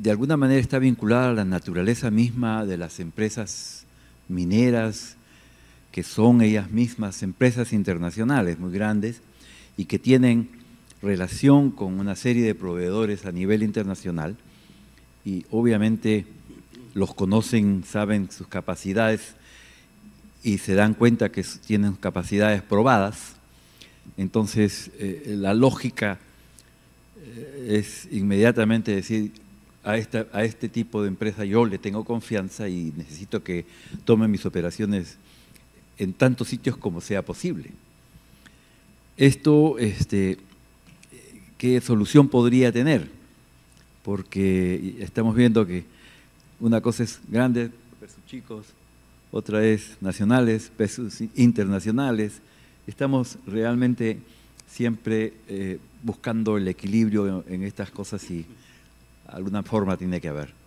de alguna manera está vinculada a la naturaleza misma de las empresas mineras, que son ellas mismas empresas internacionales muy grandes y que tienen relación con una serie de proveedores a nivel internacional y obviamente los conocen, saben sus capacidades y se dan cuenta que tienen capacidades probadas. Entonces, la lógica es inmediatamente decir, a este tipo de empresa yo le tengo confianza y necesito que tome mis operaciones en tantos sitios como sea posible. Esto, ¿qué solución podría tener? Porque estamos viendo que una cosa es grande, versus chicos, otra es nacionales, versus internacionales. Estamos realmente siempre buscando el equilibrio en estas cosas y alguna forma tiene que haber.